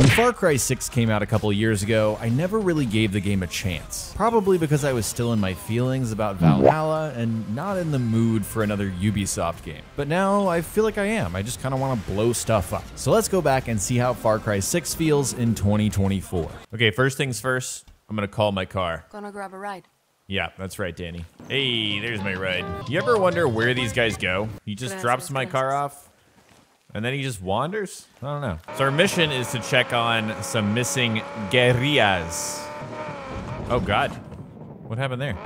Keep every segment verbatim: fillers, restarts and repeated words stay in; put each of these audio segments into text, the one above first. When Far Cry six came out a couple years ago, I never really gave the game a chance. Probably because I was still in my feelings about Valhalla and not in the mood for another Ubisoft game. But now I feel like I am. I just kind of want to blow stuff up. So let's go back and see how Far Cry six feels in twenty twenty-four. Okay, first things first, I'm gonna call my car. Gonna grab a ride. Yeah, that's right, Danny. Hey, there's my ride. You ever wonder where these guys go? He just drops my car off. And then he just wanders? I don't know. So our mission is to check on some missing guerrillas. Oh God, what happened there?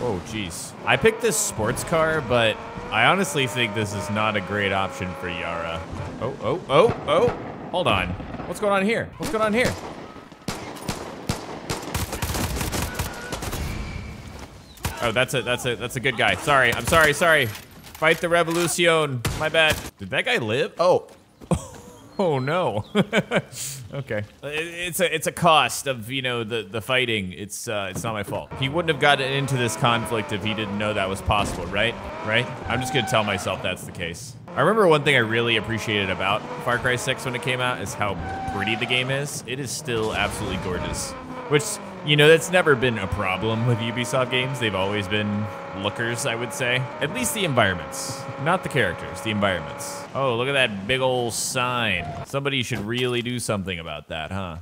Oh geez. I picked this sports car, but I honestly think this is not a great option for Yara. Oh, oh, oh, oh, hold on. What's going on here? What's going on here? Oh, that's a, that's a, that's a good guy. Sorry, I'm sorry, sorry. Fight the revolution, my bad. Did that guy live? Oh, oh no. Okay, it's a it's a cost of, you know, the the fighting. It's uh, it's not my fault. He wouldn't have gotten into this conflict if he didn't know that was possible, right? Right? I'm just gonna tell myself that's the case. I remember one thing I really appreciated about Far Cry six when it came out is how pretty the game is. It is still absolutely gorgeous, which, you know, that's never been a problem with Ubisoft games. They've always been lookers, I would say. At least the environments, not the characters, the environments. Oh, look at that big old sign. Somebody should really do something about that, huh?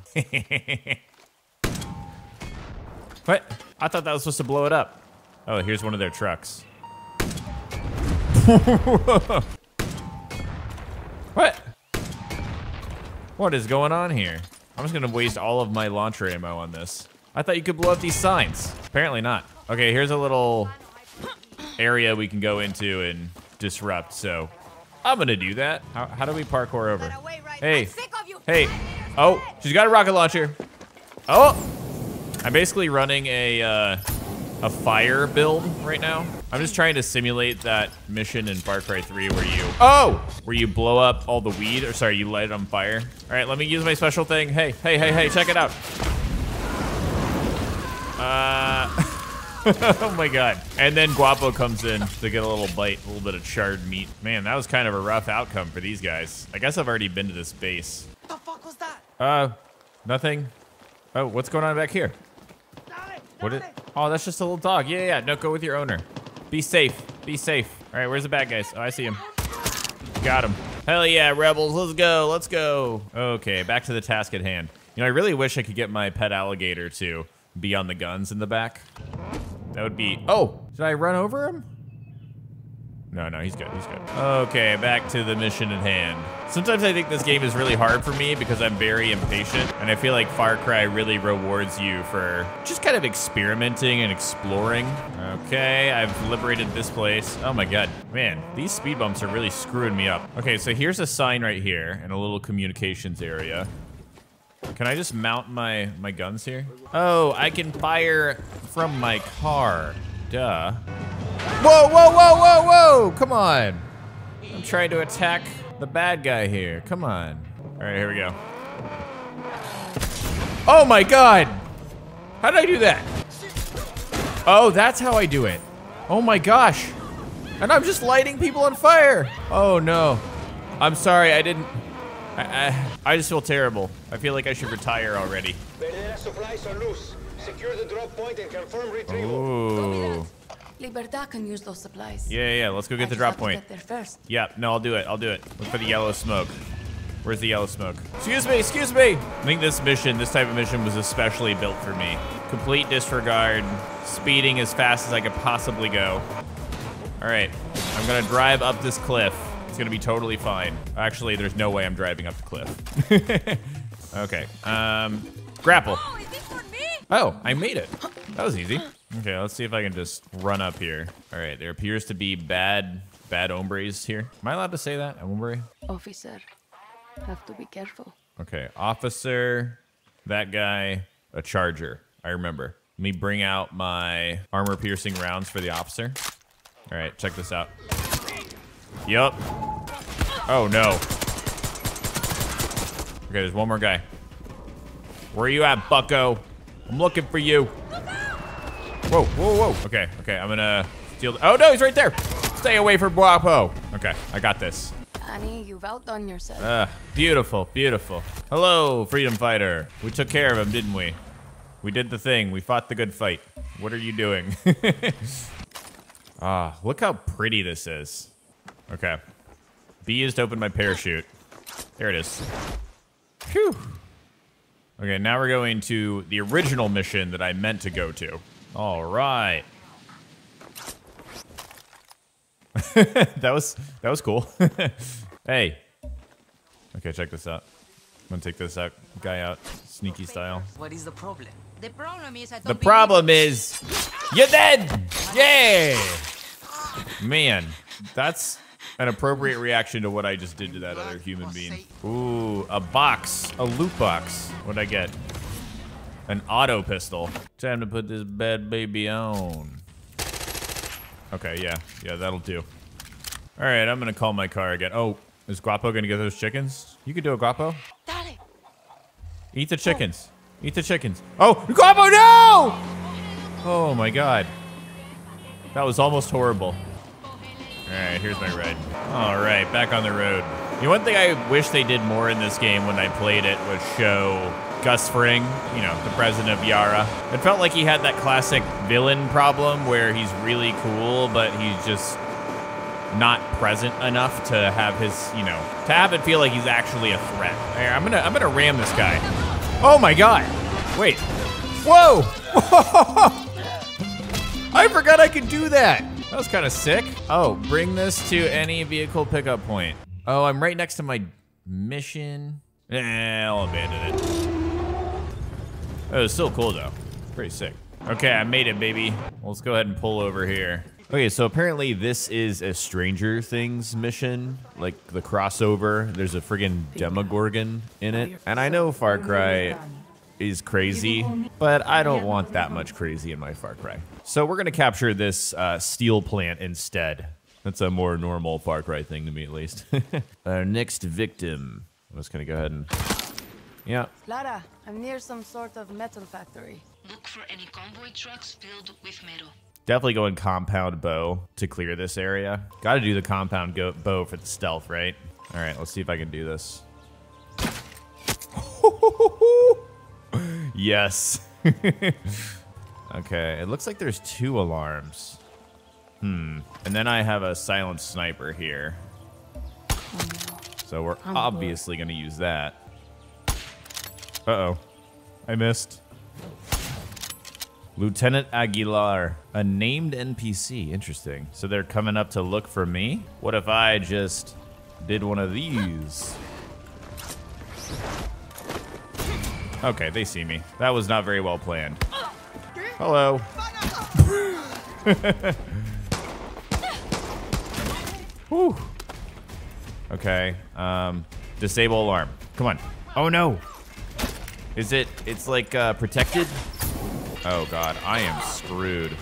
What? I thought that was supposed to blow it up. Oh, here's one of their trucks. What? What is going on here? I'm just gonna waste all of my launcher ammo on this. I thought you could blow up these signs. Apparently not. Okay, here's a little area we can go into and disrupt, so I'm gonna do that. How, how do we parkour over? Hey, hey. Oh, she's got a rocket launcher. Oh, I'm basically running a, uh, a fire build right now. I'm just trying to simulate that mission in Far Cry three where you, oh, where you blow up all the weed, or sorry, you light it on fire. All right, let me use my special thing. Hey, hey, hey, hey, check it out. Uh, oh my God. And then Guapo comes in to get a little bite, a little bit of charred meat. Man, that was kind of a rough outcome for these guys. I guess I've already been to this base. What the fuck was that? Uh, nothing. Oh, what's going on back here? What is, oh, that's just a little dog. Yeah, yeah, no, go with your owner. Be safe, be safe. All right, where's the bad guys? Oh, I see him. Got him. Hell yeah, rebels, let's go, let's go. Okay, back to the task at hand. You know, I really wish I could get my pet alligator to be on the guns in the back. That would be, oh, did I run over him? No, no, he's good, he's good. Okay, back to the mission at hand. Sometimes I think this game is really hard for me because I'm very impatient, and I feel like Far Cry really rewards you for just kind of experimenting and exploring. Okay, I've liberated this place. Oh my God, man, these speed bumps are really screwing me up. Okay, so here's a sign right here and a little communications area. Can I just mount my, my guns here? Oh, I can fire from my car, duh. Whoa, whoa, whoa, whoa, whoa, come on. I'm trying to attack the bad guy here, come on. All right, here we go. Oh my God, how did I do that? Oh, that's how I do it. Oh my gosh, and I'm just lighting people on fire. Oh no, I'm sorry, I didn't, I, I, I just feel terrible. I feel like I should retire already. Secure the drop point and confirm retrieval. Libertad can use those supplies. Yeah, yeah, let's go get I the drop point. Get there first. Yeah, no, I'll do it, I'll do it. Look for the yellow smoke. Where's the yellow smoke? Excuse me, excuse me! I think this mission, this type of mission was especially built for me. Complete disregard, speeding as fast as I could possibly go. All right, I'm gonna drive up this cliff. It's gonna be totally fine. Actually, there's no way I'm driving up the cliff. Okay, um, grapple. Oh, is this for me? Oh, I made it. That was easy. Okay, let's see if I can just run up here. All right, there appears to be bad, bad hombres here. Am I allowed to say that, hombre? Officer, have to be careful. Okay, officer, that guy, a charger, I remember. Let me bring out my armor-piercing rounds for the officer. All right, check this out. Yup. Oh no. Okay, there's one more guy. Where are you at, bucko? I'm looking for you. Whoa, whoa, whoa. Okay, okay, I'm gonna steal. Oh no, he's right there. Stay away from Guapo. Okay, I got this. Honey, you've outdone yourself. Ah, beautiful, beautiful. Hello, freedom fighter. We took care of him, didn't we? We did the thing. We fought the good fight. What are you doing? Ah, look how pretty this is. Okay. B is to open my parachute. There it is. Phew. Okay, now we're going to the original mission that I meant to go to. All right. that was that was cool. Hey. Okay, check this out. I'm gonna take this out guy out sneaky style. What is the problem? The problem is I don't The problem is you're dead. Yeah. Man, that's an appropriate reaction to what I just did to that other human being. Ooh, a box, a loot box. What'd I get? An auto pistol. Time to put this bad baby on. Okay, yeah, yeah, that'll do. All right, I'm gonna call my car again. Oh, is Guapo gonna get those chickens? You could do a Guapo. Dale. Eat the chickens. Eat the chickens. Oh, Guapo, no! Oh my God. That was almost horrible. All right, here's my ride. All right, back on the road. You know, one thing I wish they did more in this game when I played it was show Gus Fring, you know, the president of Yara. It felt like he had that classic villain problem where he's really cool, but he's just not present enough to have his, you know, to have it feel like he's actually a threat. Right, I'm gonna, I'm gonna ram this guy. Oh my God! Wait. Whoa! I forgot I could do that. That was kind of sick. Oh, bring this to any vehicle pickup point. Oh, I'm right next to my mission. Eh, I'll abandon it. It was still cool though. Pretty sick. Okay, I made it, baby. Let's go ahead and pull over here. Okay, so apparently this is a Stranger Things mission, like the crossover. There's a friggin' Demogorgon in it. And I know Far Cry is crazy, but I don't want that much crazy in my Far Cry. So we're gonna capture this uh, steel plant instead. That's a more normal Far Cry thing to me, at least. Our next victim. I'm just gonna go ahead and, yeah. Lara, I'm near some sort of metal factory. Look for any convoy trucks filled with metal. Definitely going compound bow to clear this area. Gotta do the compound go bow for the stealth, right? All right, let's see if I can do this. Yes. Okay, it looks like there's two alarms. Hmm. And then I have a silent sniper here. So we're obviously gonna use that. Uh-oh. I missed. Lieutenant Aguilar, a named N P C. Interesting. So they're coming up to look for me? What if I just did one of these? Okay, they see me. That was not very well planned. Hello. Whew. Okay. Um, disable alarm. Come on. Oh no. Is it? It's like uh, protected. Oh God, I am screwed.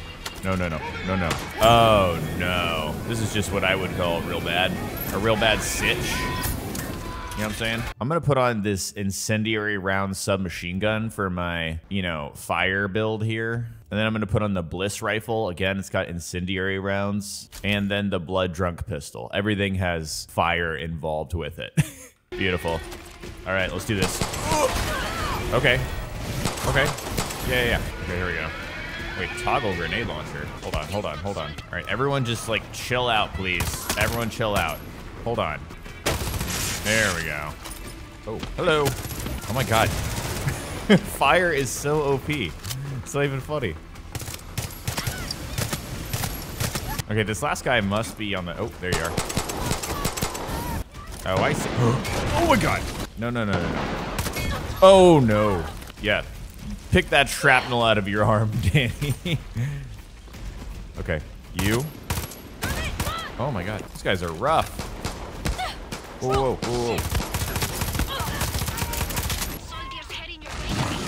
No, no, no, no, no. Oh no. This is just what I would call real bad. A real bad sitch. You know what I'm saying? I'm gonna put on this incendiary round submachine gun for my, you know, fire build here. And then I'm gonna put on the bliss rifle. Again, it's got incendiary rounds. And then the blood drunk pistol. Everything has fire involved with it. Beautiful. All right, let's do this. Okay. Okay. Yeah, yeah, yeah. Okay, here we go. Wait, toggle grenade launcher. Hold on, hold on, hold on. All right, everyone just like chill out, please. Everyone chill out. Hold on. There we go. Oh, hello. Oh my God. Fire is so O P. It's not even funny. Okay, this last guy must be on the, oh, there you are. Oh, I see. Oh my God. No, no, no, no, no. Oh no. Yeah, pick that shrapnel out of your arm, Danny. Okay, you. Oh my God, these guys are rough. Whoa, whoa, whoa,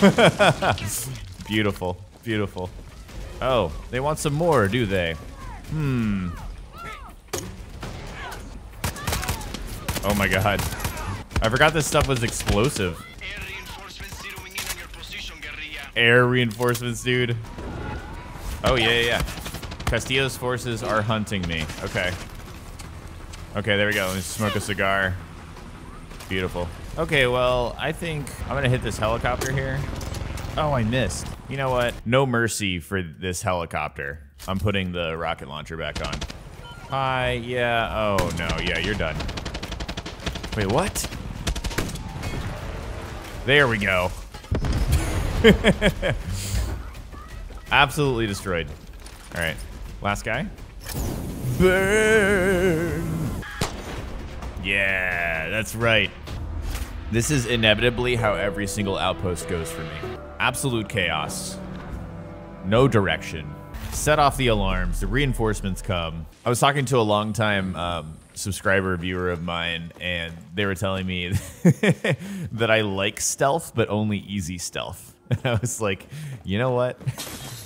whoa. Beautiful, beautiful. Oh, they want some more, do they? Hmm. Oh my God. I forgot this stuff was explosive. Air reinforcements, dude. Oh yeah, yeah, yeah. Castillo's forces are hunting me. Okay. Okay, there we go. Let me smoke a cigar. Beautiful. Okay, well, I think I'm gonna hit this helicopter here. Oh, I missed. You know what? No mercy for this helicopter. I'm putting the rocket launcher back on. Hi, yeah, oh no, yeah, you're done. Wait, what? There we go. Absolutely destroyed. All right, last guy. Burn! Yeah, that's right. This is inevitably how every single outpost goes for me. Absolute chaos. No direction. Set off the alarms, the reinforcements come. I was talking to a long time um, subscriber viewer of mine, and they were telling me that I like stealth, but only easy stealth. And I was like, you know what?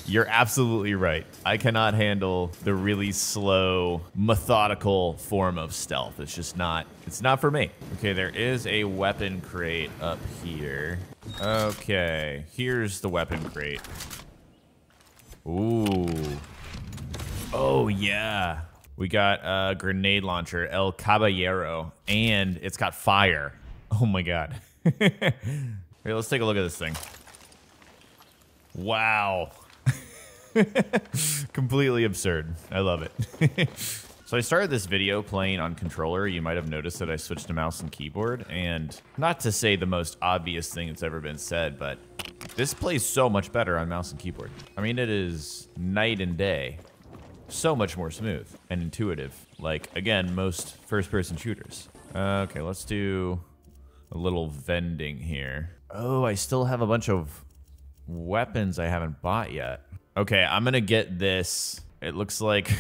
You're absolutely right. I cannot handle the really slow, methodical form of stealth. It's just not, it's not for me. Okay, there is a weapon crate up here. Okay, here's the weapon crate. Ooh. Oh, yeah. We got a grenade launcher, El Caballero, and it's got fire. Oh my God. Here, let's take a look at this thing. Wow. Completely absurd. I love it. So I started this video playing on controller. You might have noticed that I switched to mouse and keyboard, and not to say the most obvious thing that's ever been said, but this plays so much better on mouse and keyboard. I mean, it is night and day. So much more smooth and intuitive. Like, again, most first-person shooters. Uh, okay, let's do a little vending here. Oh, I still have a bunch of weapons I haven't bought yet. Okay, I'm gonna get this. It looks like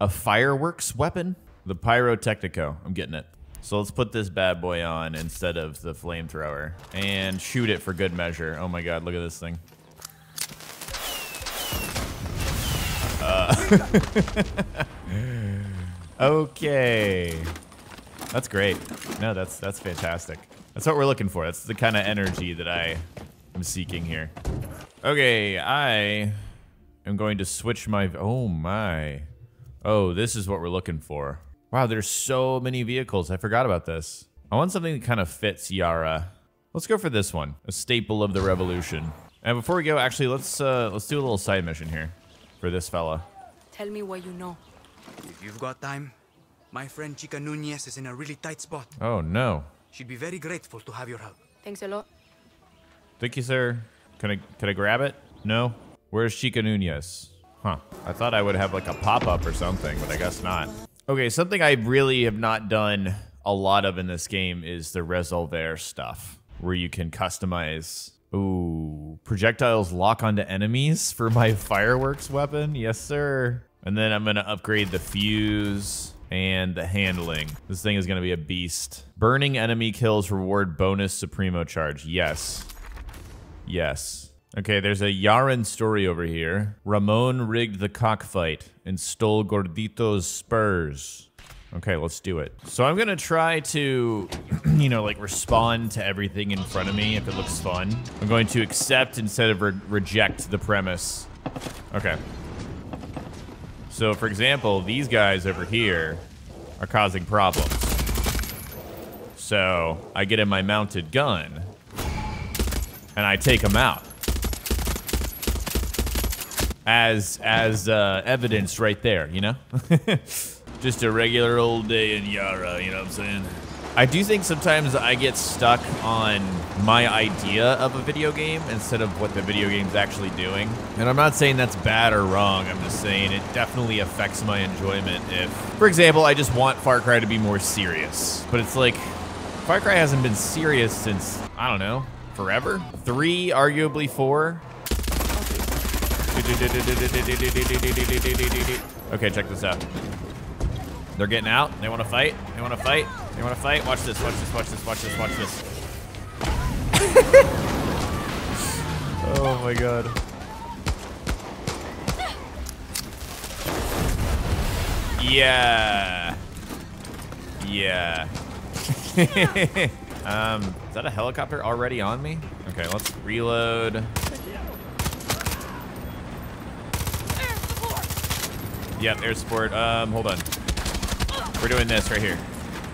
a fireworks weapon. The pyrotechnico, I'm getting it. So let's put this bad boy on instead of the flamethrower and shoot it for good measure. Oh my God, look at this thing. Uh, okay. That's great. No, that's, that's fantastic. That's what we're looking for. That's the kind of energy that I am seeking here. Okay, I am going to switch my, oh my. Oh, this is what we're looking for. Wow, there's so many vehicles. I forgot about this. I want something that kind of fits Yara. Let's go for this one, a staple of the revolution. And before we go, actually, let's uh, let's do a little side mission here for this fella. Tell me what you know. If you've got time, my friend Chica Nunez is in a really tight spot. Oh no. She'd be very grateful to have your help. Thanks a lot. Thank you, sir. Can I, can I grab it? No? Where's Chica Nunez? Huh. I thought I would have like a pop-up or something, but I guess not. Okay, something I really have not done a lot of in this game is the resolver stuff, where you can customize. Ooh, projectiles lock onto enemies for my fireworks weapon. Yes, sir. And then I'm gonna upgrade the fuse and the handling. This thing is gonna be a beast. Burning enemy kills reward bonus Supremo charge. Yes. Yes. Okay, there's a Yaren story over here. Ramon rigged the cockfight and stole Gordito's spurs. Okay, let's do it. So I'm gonna try to, you know, like respond to everything in front of me if it looks fun. I'm going to accept instead of re reject the premise. Okay. So, for example, these guys over here are causing problems. So, I get in my mounted gun, and I take them out. As, as uh, evidence right there, you know? Just a regular old day in Yara, you know what I'm saying? I do think sometimes I get stuck on my idea of a video game instead of what the video game's actually doing. And I'm not saying that's bad or wrong. I'm just saying it definitely affects my enjoyment if, for example, I just want Far Cry to be more serious. But it's like, Far Cry hasn't been serious since, I don't know, forever? Three, arguably four. Okay, check this out. They're getting out. They want to fight. They want to fight. They want to fight. Watch this. Watch this. Watch this. Watch this. Watch this. Oh my God. Yeah. Yeah. um, is that a helicopter already on me? Okay, let's reload. Yeah, air support. Um, hold on. We're doing this right here.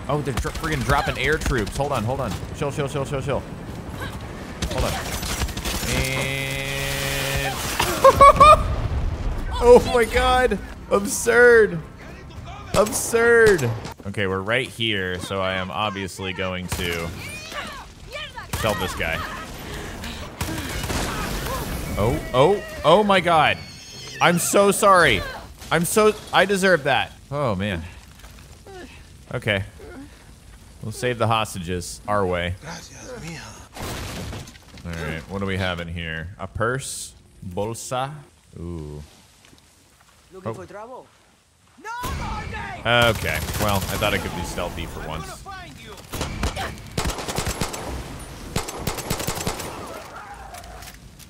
Oh, they're dr freaking dropping air troops. Hold on, hold on. Chill, chill, chill, chill, chill. Hold on. And... oh my God. Absurd. Absurd. Okay, we're right here, so I am obviously going to sell this guy. Oh, oh, oh my God. I'm so sorry. I'm so, I deserve that. Oh man. Okay. We'll save the hostages our way. All right, what do we have in here? A purse, bolsa. Ooh. Looking for trouble? Okay, well, I thought I could be stealthy for once.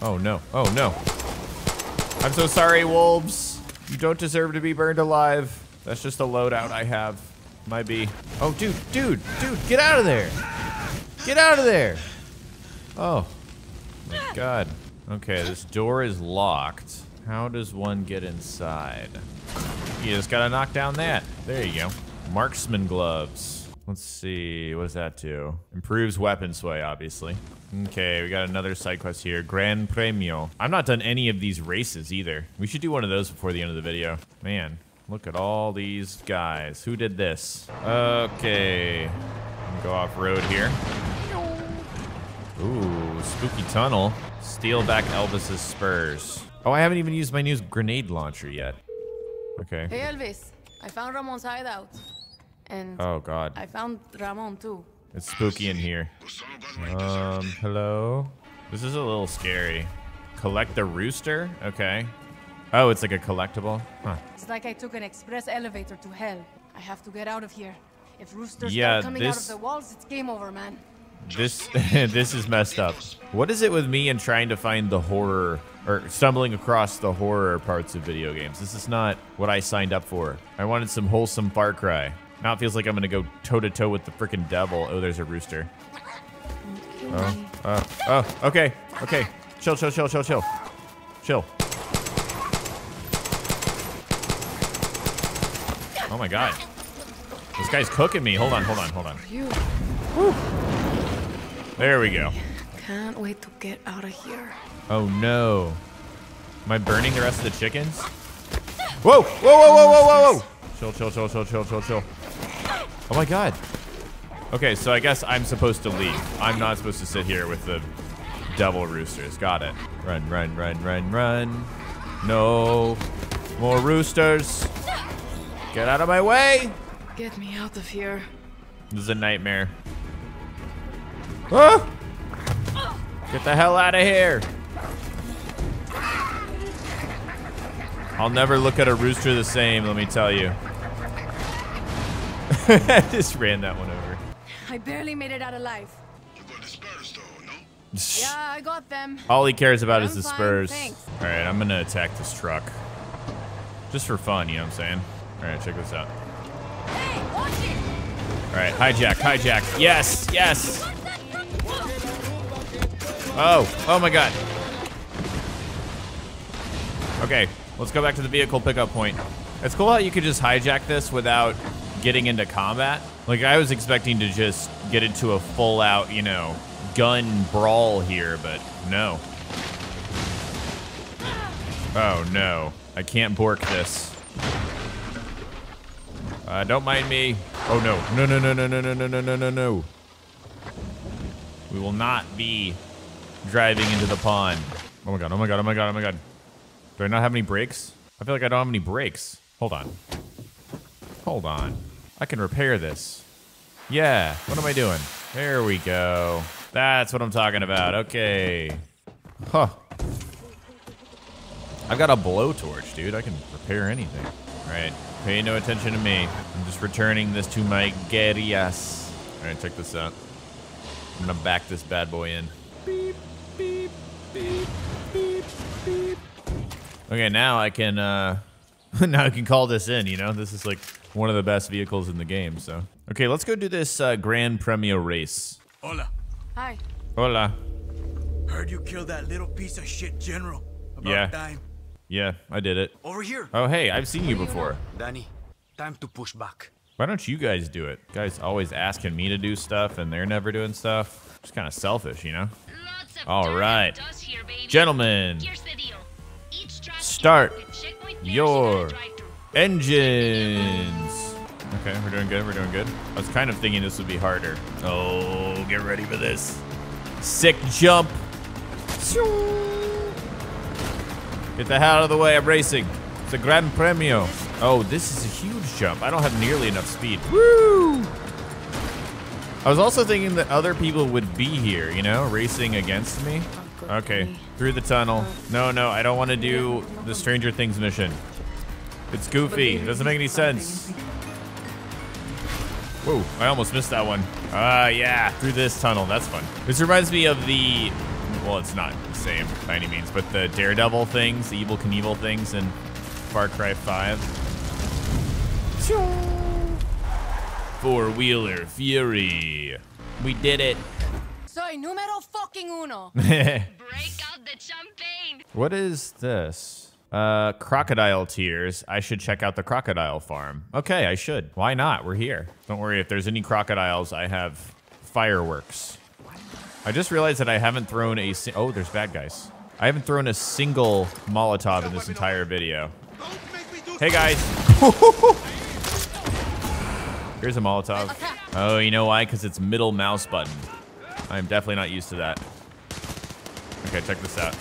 Oh no, oh no. I'm so sorry, wolves. You don't deserve to be burned alive. That's just a loadout I have. Might be. Oh, dude, dude, dude, get out of there. Get out of there. Oh, my God. Okay, this door is locked. How does one get inside? You just gotta knock down that. There you go. Marksman gloves. Let's see, what does that do? Improves weapon sway, obviously. Okay, we got another side quest here. Gran Premio. I've not done any of these races either. We should do one of those before the end of the video. Man, look at all these guys. Who did this? Okay. Go off-road here. Ooh, spooky tunnel. Steal back Elvis's spurs. Oh, I haven't even used my new grenade launcher yet. Okay. Hey, Elvis. I found Ramon's hideout. And oh, God. I found Ramon, too. It's spooky in here. Um, hello? This is a little scary. Collect the rooster? Okay. Oh, it's like a collectible? Huh. It's like I took an express elevator to hell. I have to get out of here. If roosters yeah, start coming this, out of the walls, it's game over, man. This this is messed up. What is it with me and trying to find the horror or stumbling across the horror parts of video games? This is not what I signed up for. I wanted some wholesome Far Cry. Now it feels like I'm gonna go toe-to-toe with the freaking devil. Oh, there's a rooster. Oh, uh, oh, okay, okay. Chill, chill, chill, chill, chill. Chill. Oh my God. This guy's cooking me. Hold on, hold on, hold on. Woo. There we go. Can't wait to get out of here. Oh no. Am I burning the rest of the chickens? Whoa, whoa, whoa, whoa, whoa, whoa, whoa. Chill, chill, chill, chill, chill, chill, chill. Oh my God. Okay, so I guess I'm supposed to leave. I'm not supposed to sit here with the devil roosters. Got it. Run, run, run, run, run. No more roosters. Get out of my way. Get me out of here. This is a nightmare. Ah! Get the hell out of here. I'll never look at a rooster the same, let me tell you. I just ran that one over. I barely made it out alive. You got the spurs though, no? Yeah, I got them. All he cares about I'm is the fine, spurs. Thanks. All right, I'm gonna attack this truck. Just for fun, you know what I'm saying? All right, check this out. Hey, watch it. All right, hijack, hijack. Yes, yes. Oh, oh my God. Okay, let's go back to the vehicle pickup point. It's cool how you could just hijack this without getting into combat. Like I was expecting to just get into a full out, you know, gun brawl here, but no. Oh no, I can't bork this. Uh, don't mind me. Oh no, no, no, no, no, no, no, no, no, no, no. We will not be driving into the pond. Oh my God, oh my God, oh my God, oh my God. Do I not have any brakes? I feel like I don't have any brakes. Hold on, hold on. I can repair this. Yeah, what am I doing? There we go. That's what I'm talking about. Okay. Huh. I've got a blowtorch, dude. I can repair anything. All right, pay no attention to me. I'm just returning this to my guerrillas. All right, check this out. I'm gonna back this bad boy in. Beep, beep, beep, beep, beep. Okay, now I can, uh, now I can call this in, you know? This is like one of the best vehicles in the game, so. Okay, let's go do this uh, Gran Premio race. Hola. Hi. Hola. Heard you killed that little piece of shit general. About yeah. Time. Yeah, I did it. Over here. Oh, hey, I've seen you before. Danny, time to push back. Why don't you guys do it? You guys always asking me to do stuff and they're never doing stuff. Just kind of selfish, you know? All right, here, gentlemen, start your engines. Okay, we're doing good, we're doing good. I was kind of thinking this would be harder. Oh, get ready for this. Sick jump. Get the hell out of the way, I'm racing. It's a Gran Premio. Oh, this is a huge jump. I don't have nearly enough speed. Woo! I was also thinking that other people would be here, you know, racing against me. Okay, through the tunnel. No, no, I don't want to do the Stranger Things mission. It's goofy. It doesn't make any sense. Whoa, I almost missed that one. Ah, uh, yeah, through this tunnel. That's fun. This reminds me of the, well, it's not the same by any means, but the Daredevil things, the Evel Knievel things in Far Cry five. Choo! Four-wheeler Fury. We did it. Soy número fucking uno. Break out the champagne. What is this? Uh, crocodile tears. I should check out the crocodile farm. Okay, I should. Why not? We're here. Don't worry. If there's any crocodiles, I have fireworks. I just realized that I haven't thrown a... Si oh, there's bad guys. I haven't thrown a single Molotov in this entire video. Hey, guys. Here's a Molotov. Oh, you know why? Because it's middle mouse button. I'm definitely not used to that. Okay, check this out.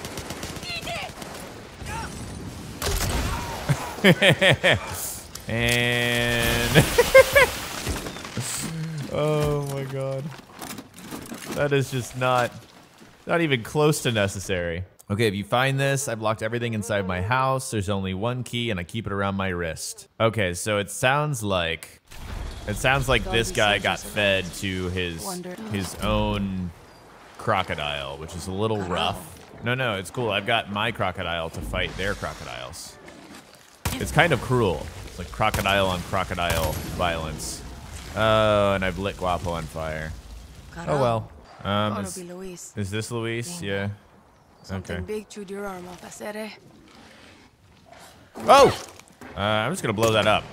And... oh my god. That is just not, not even close to necessary. Okay, if you find this, I've locked everything inside my house. There's only one key and I keep it around my wrist. Okay, so it sounds like... It sounds like this guy got fed to his his own crocodile, which is a little rough. No, no, it's cool. I've got my crocodile to fight their crocodiles. It's kind of cruel. It's like crocodile on crocodile violence. Oh, and I've lit Guapo on fire. Oh, well. Um, is, is this Luis? Yeah. Okay. Oh! Uh, I'm just going to blow that up.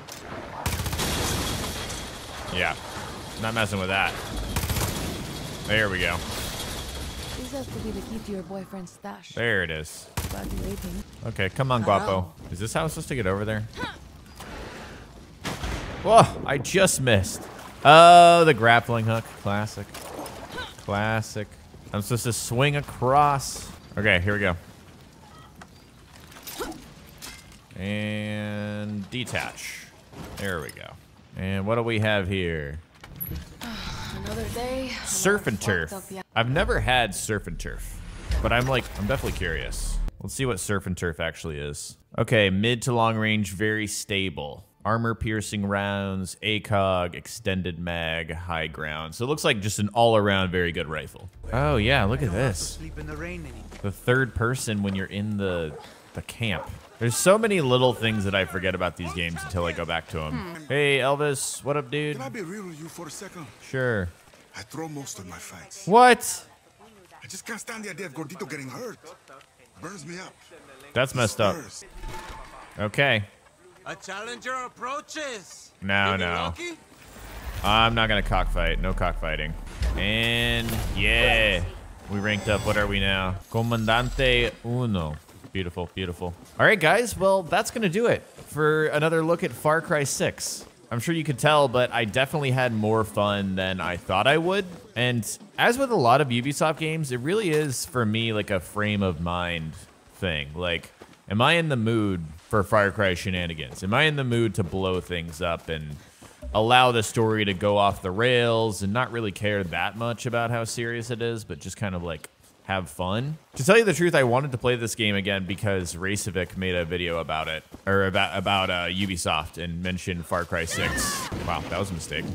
Yeah, not messing with that. There we go. This has to be the key to your boyfriend's stash. There it is. Okay, come on, Guapo. Is this how I'm supposed to get over there? Whoa, I just missed. Oh, the grappling hook. Classic. Classic. I'm supposed to swing across. Okay, here we go. And detach. There we go. And what do we have here? Another day. Surf and turf. I've never had surf and turf, but I'm like, I'm definitely curious. Let's see what surf and turf actually is. Okay, mid to long range, very stable. Armor piercing rounds, A C O G, extended mag, high ground. So it looks like just an all around very good rifle. Oh yeah, look at this. The third person when you're in the, the camp. There's so many little things that I forget about these games until I go back to them. Hmm. Hey, Elvis, what up, dude? Can I be real with you for a second? Sure. I throw most of my fights. What? I just can't stand the idea of Gordito getting hurt. Burns me up. That's messed up. Okay. A challenger approaches. No, no. I'm not gonna cockfight. No cockfighting. And yeah, we ranked up. What are we now? Comandante Uno. Beautiful, beautiful. All right, guys. Well, that's going to do it for another look at Far Cry six. I'm sure you could tell, but I definitely had more fun than I thought I would. And as with a lot of Ubisoft games, it really is, for me, like a frame of mind thing. Like, am I in the mood for Far Cry shenanigans? Am I in the mood to blow things up and allow the story to go off the rails and not really care that much about how serious it is, but just kind of like, have fun. To tell you the truth, I wanted to play this game again because Raycevic made a video about it, or about about uh, Ubisoft, and mentioned Far Cry six. Wow, that was a mistake.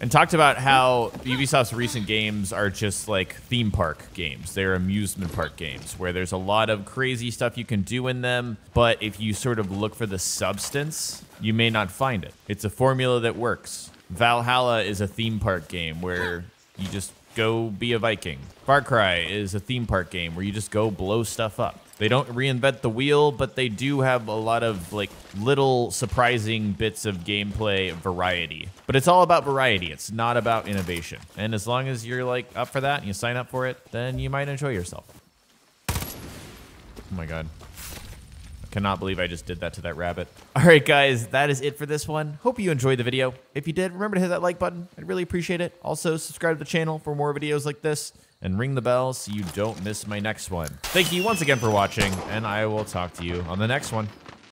And talked about how Ubisoft's recent games are just like theme park games. They're amusement park games where there's a lot of crazy stuff you can do in them, but if you sort of look for the substance, you may not find it. It's a formula that works. Valhalla is a theme park game where you just go be a Viking. Far Cry is a theme park game where you just go blow stuff up. They don't reinvent the wheel, but they do have a lot of like little surprising bits of gameplay variety. But it's all about variety. It's not about innovation. And as long as you're like up for that and you sign up for it, then you might enjoy yourself. Oh my God. Cannot believe I just did that to that rabbit. All right, guys, that is it for this one. Hope you enjoyed the video. If you did, remember to hit that like button. I'd really appreciate it. Also, subscribe to the channel for more videos like this and ring the bell so you don't miss my next one. Thank you once again for watching, and I will talk to you on the next one.